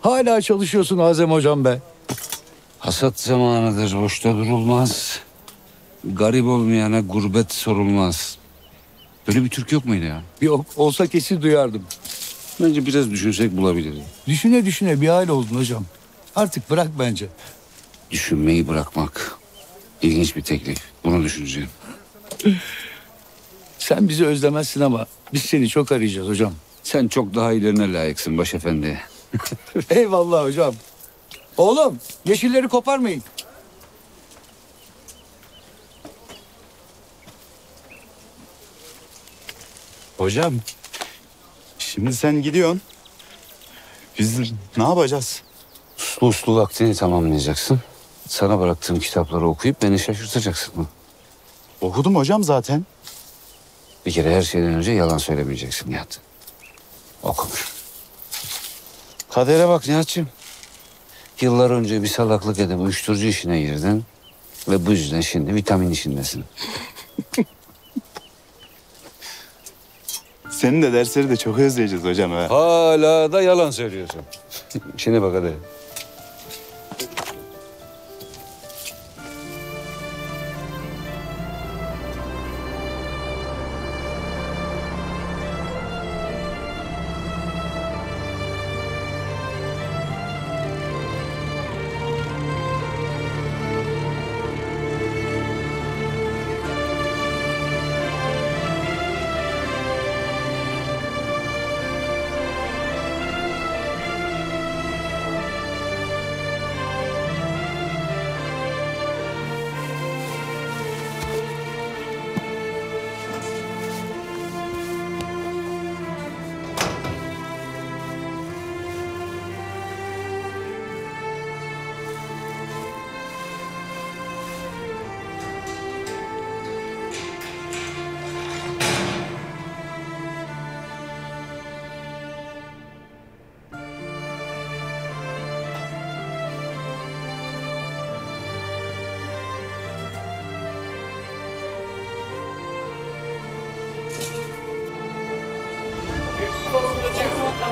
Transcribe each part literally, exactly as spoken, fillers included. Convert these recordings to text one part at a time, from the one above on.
Hala çalışıyorsun Azem hocam be. Hasat zamanıdır, boşta durulmaz. Garip olmayana gurbet sorulmaz. Böyle bir Türk yok muydu ya? Yok, olsa kesin duyardım. Bence biraz düşünsek bulabiliriz. Düşüne düşüne bir hal oldun hocam. Artık bırak bence. Düşünmeyi bırakmak. İlginç bir teklif. Bunu düşüneceğim. Sen bizi özlemezsin ama biz seni çok arayacağız hocam. Sen çok daha ilerine layıksın başefendi. Eyvallah hocam. Oğlum, yeşilleri koparmayın. Hocam, şimdi sen gidiyorsun. Biz ne yapacağız? Uslu uslu vaktini tamamlayacaksın. Sana bıraktığım kitapları okuyup beni şaşırtacaksın. Okudum hocam zaten. Bir kere her şeyden önce yalan söylemeyeceksin Nihat. Okumuş. Kadere bak Nihat'cığım. Yıllar önce bir salaklık edip uyuşturucu işine girdin. Ve bu yüzden şimdi vitamin işindesin. Senin de dersleri de çok özleyeceğiz hocam. He. Hala da yalan söylüyorsun. Şimdi bak hadi.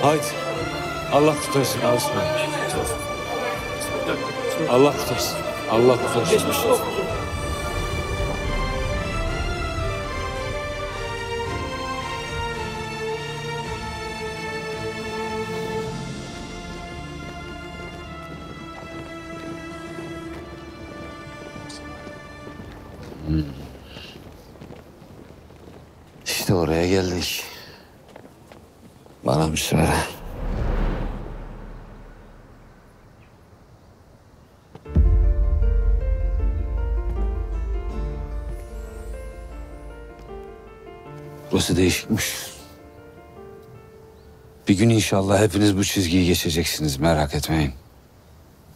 Haydi. Allah kurtarsın Osman. Allah kurtarsın. Allah kurtarsın. Hmm. İşte oraya geldik. Bana müsaade. Burası değişikmiş. Bir gün inşallah hepiniz bu çizgiyi geçeceksiniz, merak etmeyin.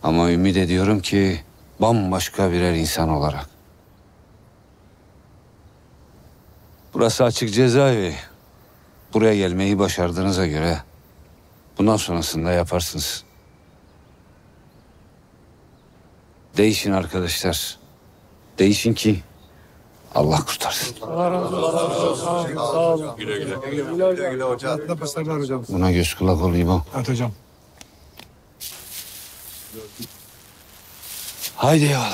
Ama ümit ediyorum ki bambaşka birer insan olarak. Burası açık cezaevi. Buraya gelmeyi başardığınıza göre bundan sonrasını da yaparsınız. Değişin arkadaşlar. Değişin ki Allah kurtarsın. Allah razı olsun. Sağ olun. Güle güle. Güle güle hocam. Buna göz kulak olayım o. Evet hocam. Haydi eyvallah.